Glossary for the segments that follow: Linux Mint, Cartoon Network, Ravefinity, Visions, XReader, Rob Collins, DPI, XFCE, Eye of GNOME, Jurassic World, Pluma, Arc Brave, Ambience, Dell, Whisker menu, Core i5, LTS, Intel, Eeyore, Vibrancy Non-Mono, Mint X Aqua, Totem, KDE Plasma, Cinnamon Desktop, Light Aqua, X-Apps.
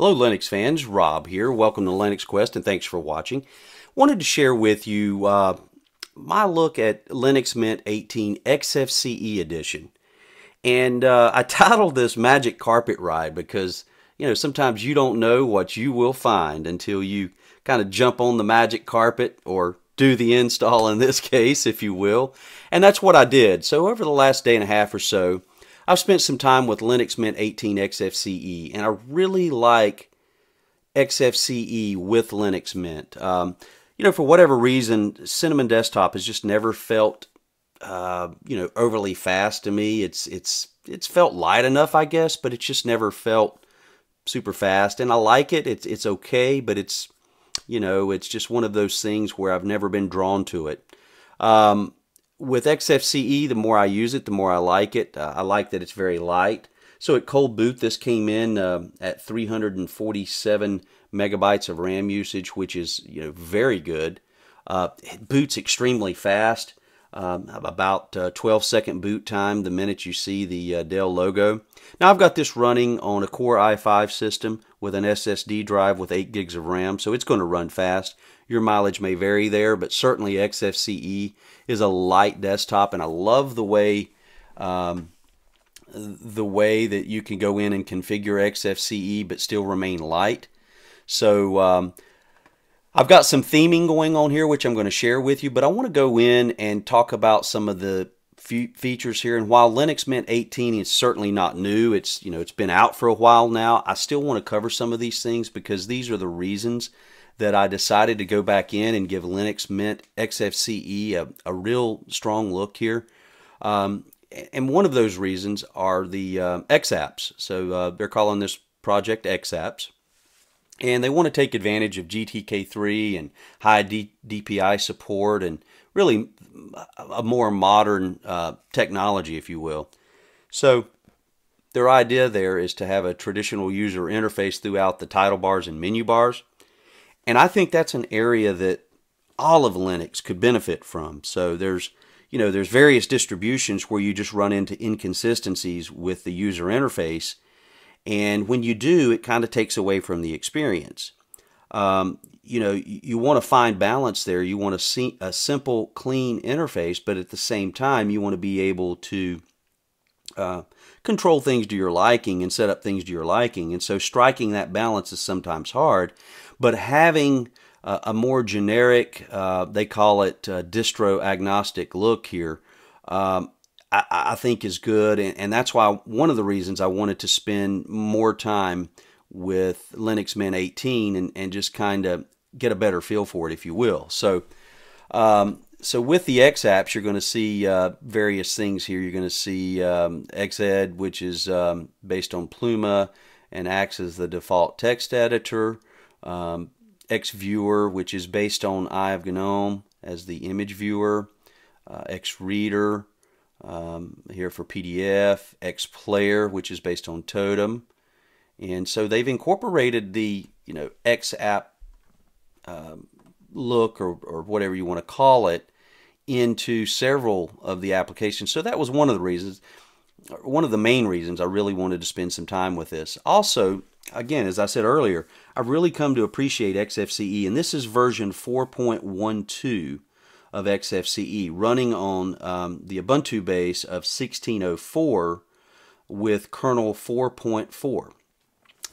Hello Linux fans, Rob here. Welcome to Linux Quest and thanks for watching. Wanted to share with you my look at Linux Mint 18 XFCE edition. And I titled this Magic Carpet Ride because, you know, sometimes you don't know what you will find until you kind of jump on the magic carpet or do the install in this case, if you will. And that's what I did. So over the last day and a half or so, I've spent some time with Linux Mint 18 XFCE, and I really like XFCE with Linux Mint. You know, for whatever reason, Cinnamon Desktop has just never felt, you know, overly fast to me. It's felt light enough, I guess, but it's just never felt super fast. And I like it. It's okay, but it's, you know, it's just one of those things where I've never been drawn to it. With XFCE, the more I use it, the more I like it. I like that it's very light. So at cold boot, this came in at 347 megabytes of RAM usage, which is, you know, very good. It boots extremely fast, about 12-second boot time the minute you see the Dell logo. Now I've got this running on a Core i5 system with an SSD drive with 8 gigs of RAM, so it's going to run fast. Your mileage may vary there, but certainly XFCE is a light desktop, and I love the way that you can go in and configure XFCE but still remain light. So I've got some theming going on here, which I'm going to share with you, but I want to go in and talk about some of the features here. And while Linux Mint 18 is certainly not new, it's, you know, it's been out for a while now, I still want to cover some of these things because these are the reasons that I decided to go back in and give Linux Mint XFCE a real strong look here. And one of those reasons are the X-Apps. So they're calling this project X-Apps. And they want to take advantage of GTK3 and high DPI support and really a more modern technology, if you will. So their idea there is to have a traditional user interface throughout the title bars and menu bars. And I think that's an area that all of Linux could benefit from. So there's, you know, there's various distributions where you just run into inconsistencies with the user interface. And when you do, it kind of takes away from the experience. You know, you want to find balance there. You want to see a simple, clean interface, but at the same time, you want to be able to control things to your liking and set up things to your liking. And so striking that balance is sometimes hard, but having a more generic, they call it distro agnostic look here, I think is good, and that's why one of the reasons I wanted to spend more time with Linux Mint 18 and just kind of get a better feel for it, if you will. So, so with the X-Apps, you're going to see various things here. You're going to see XEd, which is based on Pluma and acts as the default text editor. XViewer, which is based on Eye of GNOME as the image viewer. XReader. Here for PDF, XPlayer, which is based on Totem, and so they've incorporated the, you know, X-App look or whatever you want to call it into several of the applications. So that was one of the reasons, one of the main reasons I really wanted to spend some time with this. Also, again, as I said earlier, I've really come to appreciate XFCE, and this is version 4.12. of XFCE running on the Ubuntu base of 16.04 with kernel 4.4.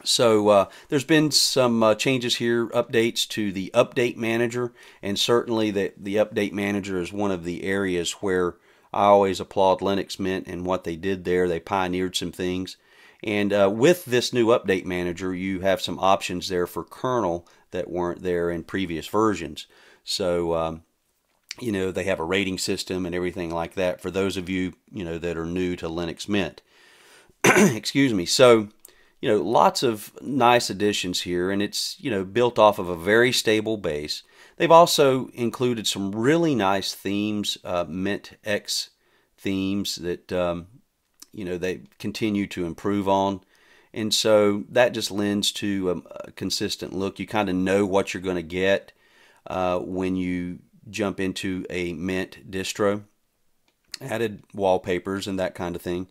So there's been some changes here, updates to the update manager, and certainly the update manager is one of the areas where I always applaud Linux Mint and what they did there. They pioneered some things. And with this new update manager, you have some options there for kernel that weren't there in previous versions. So you know, they have a rating system and everything like that for those of you, you know, that are new to Linux Mint. Excuse me. So, you know, lots of nice additions here, and it's, you know, built off of a very stable base. They've also included some really nice themes, Mint X themes that, you know, they continue to improve on. And so that just lends to a consistent look. You kind of know what you're going to get when you jump into a Mint distro. Added wallpapers and that kind of thing.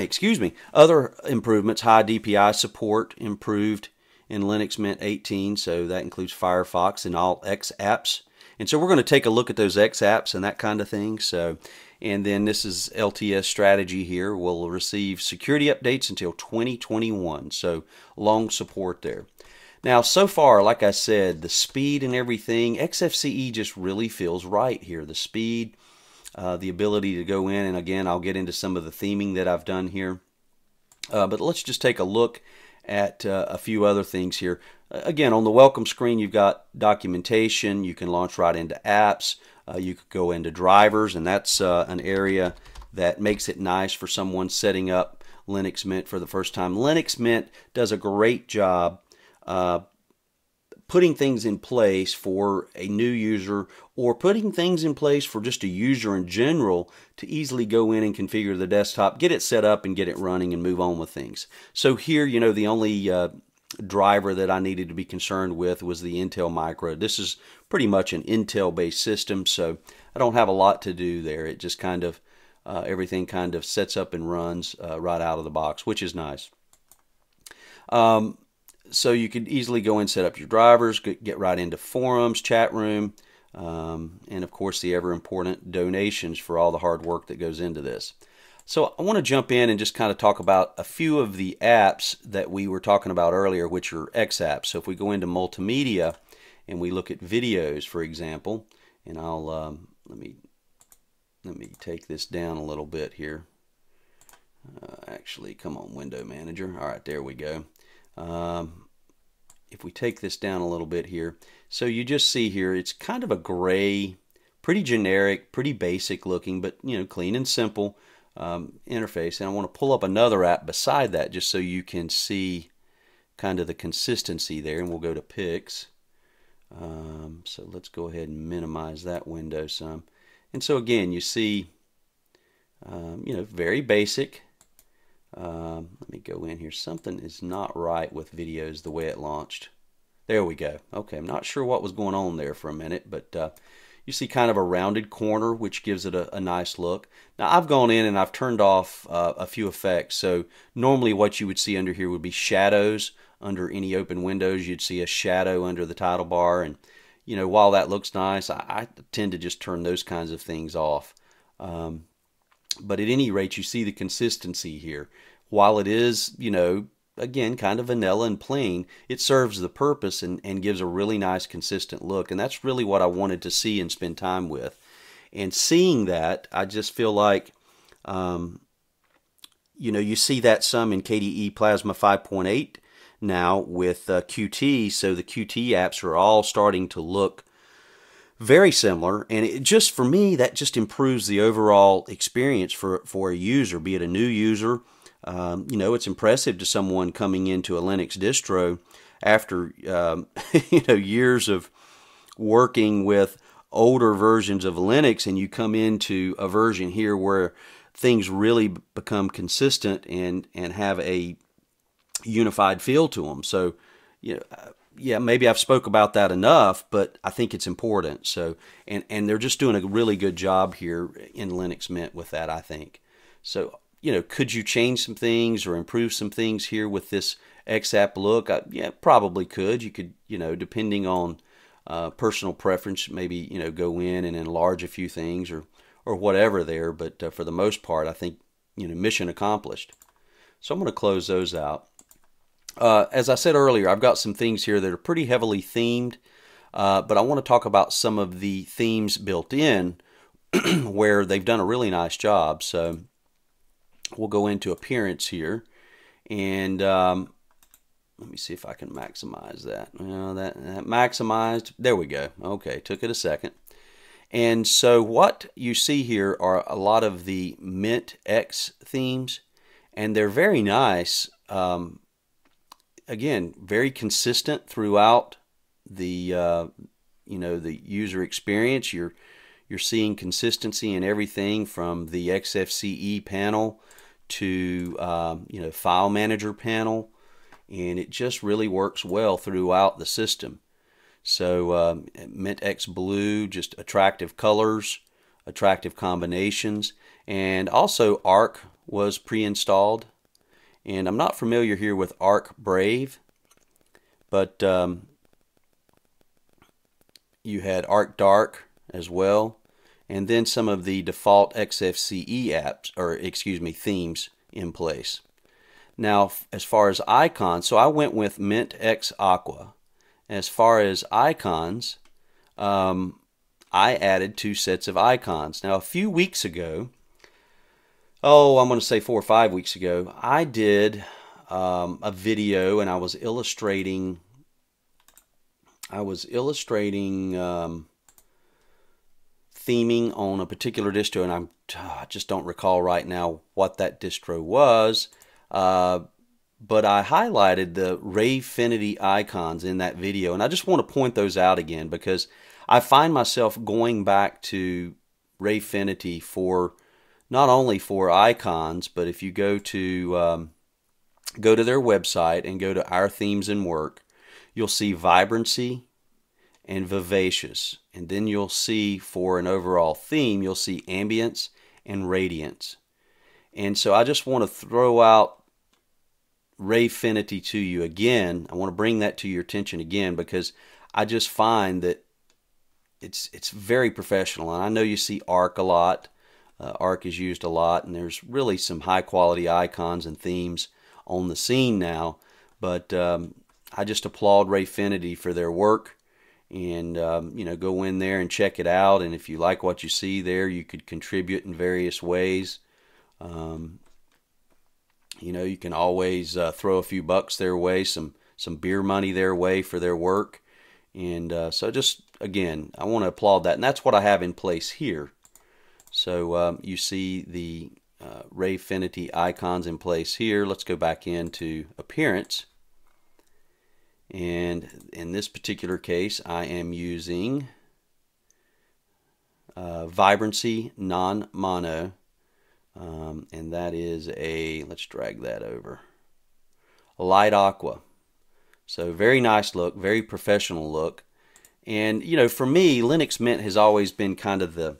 excuse me, other improvements, high DPI support improved in Linux Mint 18, so that includes Firefox and all X-Apps. And so we're going to take a look at those X-Apps and that kind of thing. So, and then this is LTS strategy here. We'll receive security updates until 2021, so long support there. Now, so far, like I said, the speed and everything, XFCE just really feels right here. The speed, the ability to go in, and again, I'll get into some of the theming that I've done here. But let's just take a look at a few other things here. Again, on the welcome screen, you've got documentation. You can launch right into apps. You could go into drivers, and that's an area that makes it nice for someone setting up Linux Mint for the first time. Linux Mint does a great job putting things in place for a new user, or putting things in place for just a user in general to easily go in and configure the desktop, get it set up and get it running and move on with things. So here, you know, the only driver that I needed to be concerned with was the Intel Micro. This is pretty much an Intel-based system, so I don't have a lot to do there. It just kind of, everything kind of sets up and runs right out of the box, which is nice. So you could easily go and set up your drivers, get right into forums, chat room, and of course the ever-important donations for all the hard work that goes into this. So I want to jump in and just kind of talk about a few of the apps that we were talking about earlier, which are X-Apps. So if we go into multimedia and we look at videos, for example, and I'll let me take this down a little bit here. Actually, come on, Window Manager. All right, there we go. If we take this down a little bit here, so you just see here, it's kind of a gray, pretty generic, pretty basic looking, but you know, clean and simple interface. And I want to pull up another app beside that just so you can see kind of the consistency there. And we'll go to Pics. So let's go ahead and minimize that window some. And so again, you see, you know, very basic. Let me go in here. Something is not right with videos the way it launched. There we go. Okay, I'm not sure what was going on there for a minute, but you see kind of a rounded corner, which gives it a nice look. Now, I've gone in and I've turned off a few effects. So normally what you would see under here would be shadows. Under any open windows, you'd see a shadow under the title bar. And, you know, while that looks nice, I tend to just turn those kinds of things off. But at any rate, you see the consistency here. While it is, you know, again, kind of vanilla and plain, it serves the purpose and gives a really nice, consistent look. And that's really what I wanted to see and spend time with. And seeing that, I just feel like, you know, you see that some in KDE Plasma 5.8 now with QT. So the QT apps are all starting to look very similar, and it just, for me, that just improves the overall experience for a user, be it a new user. You know, it's impressive to someone coming into a Linux distro after you know, years of working with older versions of Linux, and you come into a version here where things really become consistent and have a unified feel to them. So, you know, yeah, maybe I've spoke about that enough, but I think it's important. So, and they're just doing a really good job here in Linux Mint with that, I think. So, you know, could you change some things or improve some things here with this X-App look? Yeah, probably could. You could, you know, depending on personal preference, maybe, you know, go in and enlarge a few things or whatever there. But for the most part, I think, you know, mission accomplished. So I'm going to close those out. As I said earlier, I've got some things here that are pretty heavily themed, but I want to talk about some of the themes built in where they've done a really nice job. So we'll go into appearance here, and let me see if I can maximize that. You know, that maximized, there we go. Okay, took it a second. And so what you see here are a lot of the Mint X themes, and they're very nice. Again, very consistent throughout the you know, the user experience. You're seeing consistency in everything from the XFCE panel to you know, file manager panel, and it just really works well throughout the system. So Mint X Blue, just attractive colors, attractive combinations, and also Arc was pre-installed. And I'm not familiar here with Arc Brave, but you had Arc Dark as well, and then some of the default XFCE apps, or excuse me, themes in place. Now, as far as icons, so I went with Mint X Aqua. As far as icons, I added 2 sets of icons. Now, a few weeks ago, oh, I'm going to say 4 or 5 weeks ago, I did a video and I was illustrating, theming on a particular distro, and I just don't recall right now what that distro was, but I highlighted the Ravefinity icons in that video, and I just want to point those out again because I find myself going back to Ravefinity for not only for icons, but if you go to their website and go to Our Themes and Work, you'll see Vibrancy and Vivacious, and then you'll see for an overall theme, you'll see Ambience and Radiance. And so I just want to throw out Ravefinity to you again. I want to bring that to your attention again because I just find that it's very professional. And I know you see Arc a lot. Arc is used a lot, and there's really some high quality icons and themes on the scene now. But I just applaud Ravefinity for their work, and you know, go in there and check it out. And if you like what you see there, you could contribute in various ways. You know, you can always throw a few bucks their way, some beer money their way for their work. And so just, again, I want to applaud that. And that's what I have in place here. So you see the Ravefinity icons in place here. Let's go back into Appearance. And in this particular case, I am using Vibrancy Non-Mono. And that is a, let's drag that over, Light Aqua. So very nice look, very professional look. And, you know, for me, Linux Mint has always been kind of the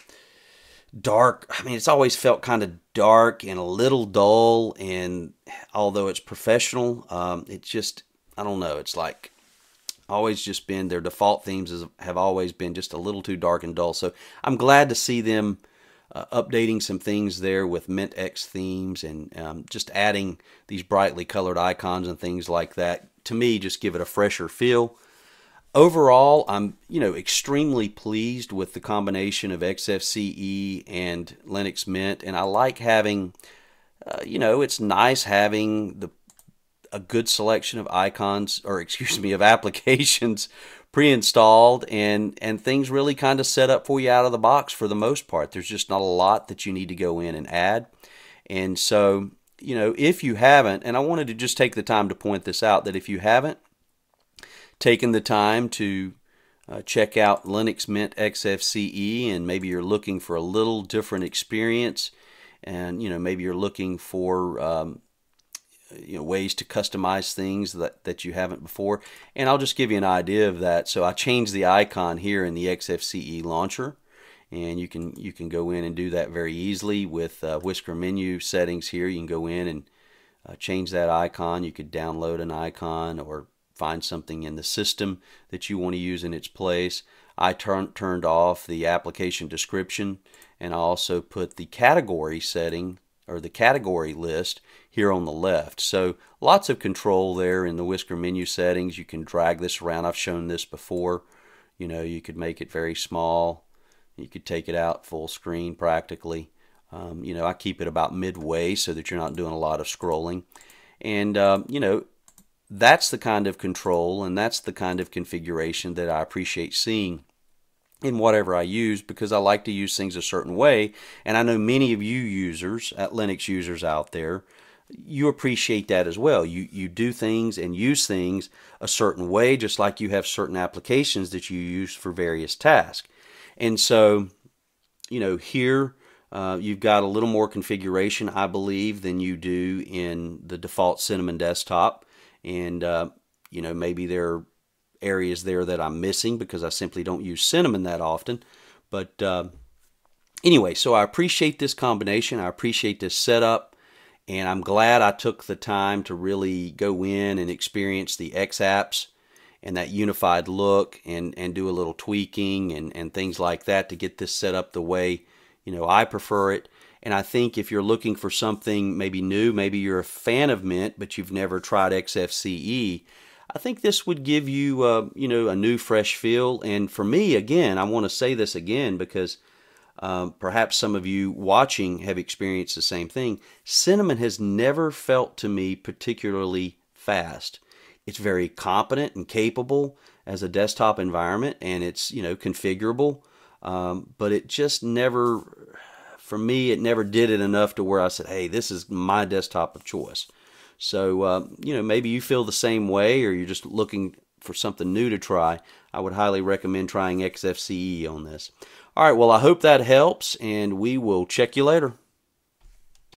dark, I mean, it's always felt kind of dark and a little dull. And although it's professional, it just, I don't know, it's like always just been, their default themes have always been just a little too dark and dull. So I'm glad to see them updating some things there with Mint X themes and just adding these brightly colored icons and things like that. To me, just give it a fresher feel. Overall, I'm, you know, extremely pleased with the combination of XFCE and Linux Mint, and I like having, you know, it's nice having a good selection of icons, or excuse me, of applications pre-installed, and things really kind of set up for you out of the box for the most part. There's just not a lot that you need to go in and add. And so, you know, if you haven't, and I wanted to just take the time to point this out, that if you haven't taken the time to check out Linux Mint XFCE, and maybe you're looking for a little different experience, and, you know, maybe you're looking for you know, ways to customize things that you haven't before. And I'll just give you an idea of that. So I changed the icon here in the XFCE launcher, and you can go in and do that very easily with Whisker menu settings here. You can go in and change that icon. You could download an icon or find something in the system that you want to use in its place. I turned off the application description, and I also put the category setting, or the category list, here on the left. So lots of control there in the Whisker menu settings. You can drag this around. I've shown this before. You know, you could make it very small. You could take it out full screen practically. You know, I keep it about midway so that you're not doing a lot of scrolling. And, you know, that's the kind of control and that's the kind of configuration that I appreciate seeing in whatever I use, because I like to use things a certain way. And I know many of you users, Linux users out there, you appreciate that as well. You do things and use things a certain way, just like you have certain applications that you use for various tasks. And so, you know, here you've got a little more configuration, I believe, than you do in the default Cinnamon Desktop. And, you know, maybe there are areas there that I'm missing because I simply don't use Cinnamon that often. But anyway, so I appreciate this combination. I appreciate this setup. And I'm glad I took the time to really go in and experience the X-Apps and that unified look and do a little tweaking and things like that to get this set up the way, you know, I prefer it. And I think if you're looking for something maybe new, maybe you're a fan of Mint, but you've never tried XFCE, I think this would give you, you know, a new, fresh feel. And for me, again, I want to say this again because perhaps some of you watching have experienced the same thing. Cinnamon has never felt to me particularly fast. It's very competent and capable as a desktop environment, and it's, you know, configurable. But it just never, for me, it never did it enough to where I said, hey, this is my desktop of choice. So, you know, maybe you feel the same way or you're just looking for something new to try. I would highly recommend trying XFCE on this. All right, well, I hope that helps, and we will check you later.